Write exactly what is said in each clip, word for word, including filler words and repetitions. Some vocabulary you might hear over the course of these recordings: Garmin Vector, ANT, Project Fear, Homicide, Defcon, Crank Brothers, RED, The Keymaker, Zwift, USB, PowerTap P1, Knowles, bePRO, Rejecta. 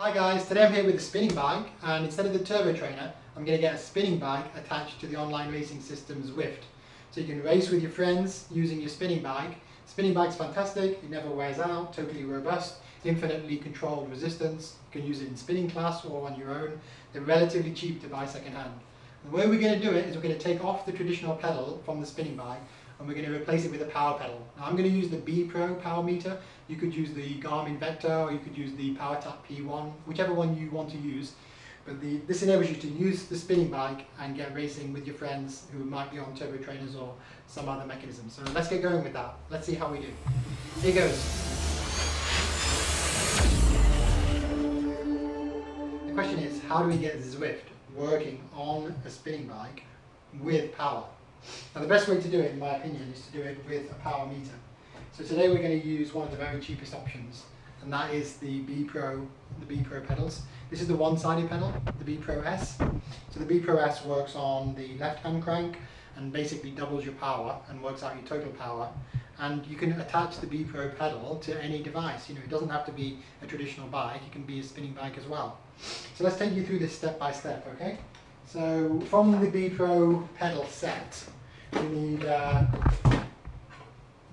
Hi guys, today I'm here with a spinning bike, and instead of the turbo trainer I'm going to get a spinning bike attached to the online racing system Zwift. So you can race with your friends using your spinning bike. Spinning bike's fantastic, it never wears out, totally robust, infinitely controlled resistance. You can use it in spinning class or on your own. They're relatively cheap to buy second hand. The way we're going to do it is we're going to take off the traditional pedal from the spinning bike and we're going to replace it with a power pedal. Now I'm going to use the bePRO power meter. You could use the Garmin Vector, or you could use the PowerTap P one, whichever one you want to use. But the, this enables you to use the spinning bike and get racing with your friends who might be on turbo trainers or some other mechanism. So let's get going with that. Let's see how we do. Here goes. The question is, how do we get Zwift working on a spinning bike with power? Now the best way to do it, in my opinion, is to do it with a power meter. So today we're going to use one of the very cheapest options, and that is the bePRO, the bePRO pedals. This is the one-sided pedal, the bePRO S. So the bePRO S works on the left-hand crank and basically doubles your power and works out your total power. And you can attach the bePRO pedal to any device. You know, it doesn't have to be a traditional bike, it can be a spinning bike as well. So let's take you through this step by step, okay? So from the bePRO pedal set, we need uh,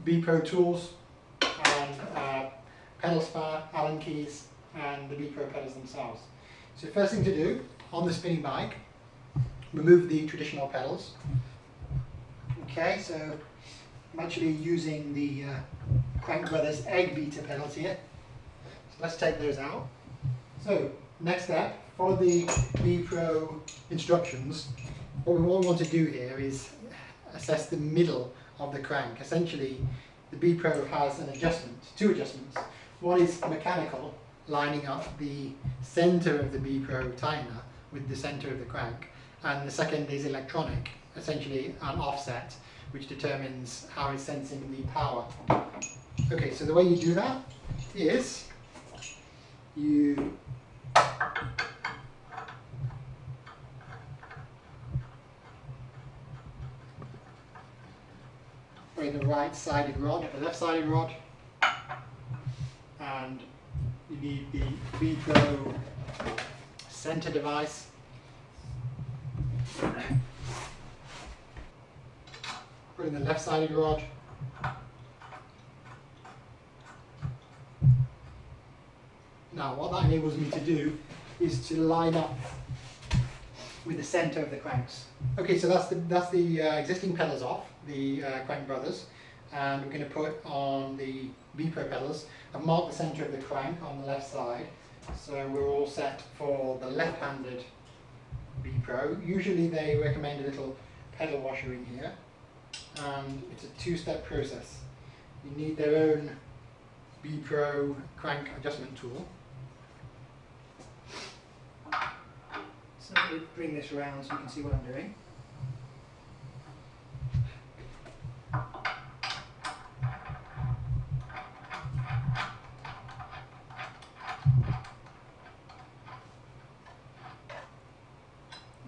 bePRO tools and uh, pedal spar, Allen keys, and the bePRO pedals themselves. So first thing to do on the spinning bike, remove the traditional pedals. Okay, so I'm actually using the uh, Crank Brothers egg beater pedals here. So let's take those out. So next step, follow the bePRO instructions. What we all want to do here is assess the middle of the crank. Essentially, the bePRO has an adjustment, two adjustments. One is mechanical, lining up the center of the bePRO timer with the center of the crank, and the second is electronic, essentially an offset, which determines how it's sensing the power. Okay, so the way you do that is you bring the right-sided rod, the left-sided rod, and you need the bePRO center device. Bring the left-sided rod, Now what that enables me to do is to line up with the center of the cranks. Okay, so that's the, that's the uh, existing pedals off, the uh, Crank Brothers, and we're going to put on the bePRO pedals. I've marked the center of the crank on the left side, so we're all set for the left-handed bePRO. Usually they recommend a little pedal washer in here, and it's a two-step process. You need their own bePRO crank adjustment tool. So let me bring this around so you can see what I'm doing.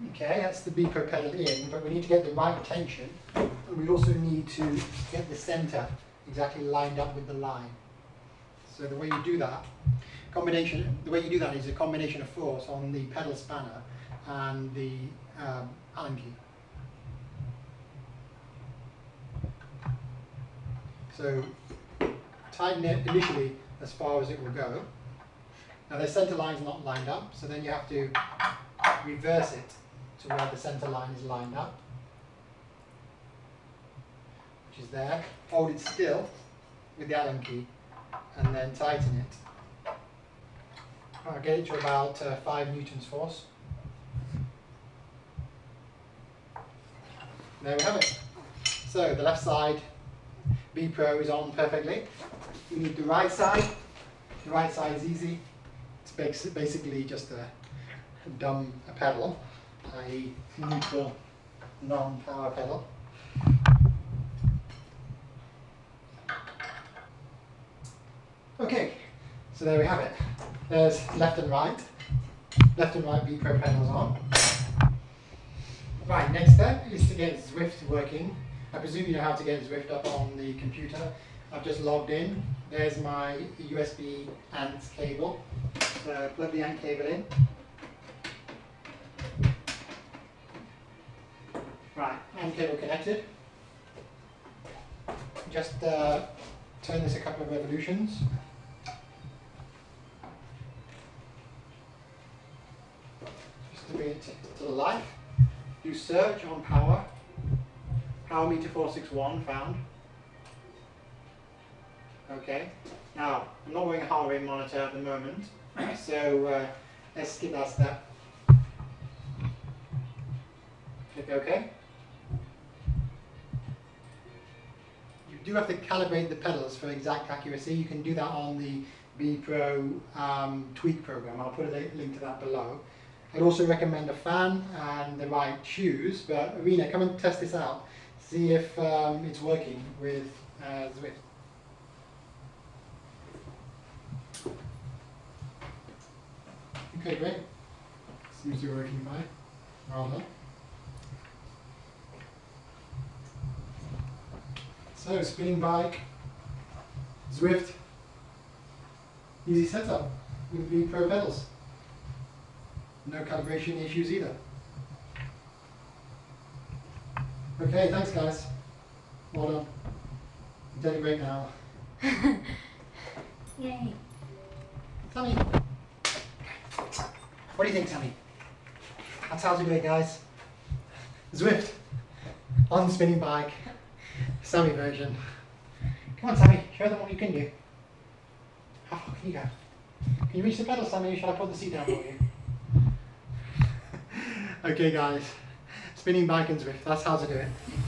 Okay, that's the bePRO pedal in, but we need to get the right tension, and we also need to get the center exactly lined up with the line. So the way you do that, combination, the way you do that is a combination of force on the pedal spanner and the um, Allen key. So tighten it initially as far as it will go. Now the center line is not lined up, so then you have to reverse it to where the center line is lined up, which is there. Hold it still with the Allen key and then tighten it. I'll get it to about uh, five newtons force. There we have it. So the left side bePRO is on perfectly. You need the right side. The right side is easy. It's basically just a dumb a pedal, that is neutral, non-power pedal. Okay, so there we have it. There's left and right. Left and right bePRO pedals on. Right, next step is to get Zwift working. I presume you know how to get Zwift up on the computer. I've just logged in. There's my U S B A N T cable. So plug the A N T cable in. Right, A N T cable connected. Just uh, turn this a couple of revolutions. Just to bring it to the life. Do search on power. Power meter four six one found. Okay. Now, I'm not wearing a heart rate monitor at the moment, so uh, let's skip that step. Click OK. You do have to calibrate the pedals for exact accuracy. You can do that on the bePRO um, tweak program. I'll put a link to that below. I'd also recommend a fan and the right shoes, but Arena, come and test this out. See if um, it's working with uh, Zwift. Okay, great. Seems to be working fine. Well done. So, spinning bike, Zwift, easy setup with bePRO pedals. No calibration issues either. Okay, thanks guys. Well done. I'm taking a break now. Yay. Tommy. What do you think, Tommy? That sounds great, guys. Zwift on the spinning bike, Sammy version. Come on, Sammy, show them what you can do. How far can you go? Can you reach the pedal, Sammy, or shall I put the seat down for you? Okay guys, spinning bike and Zwift, that's how to do it.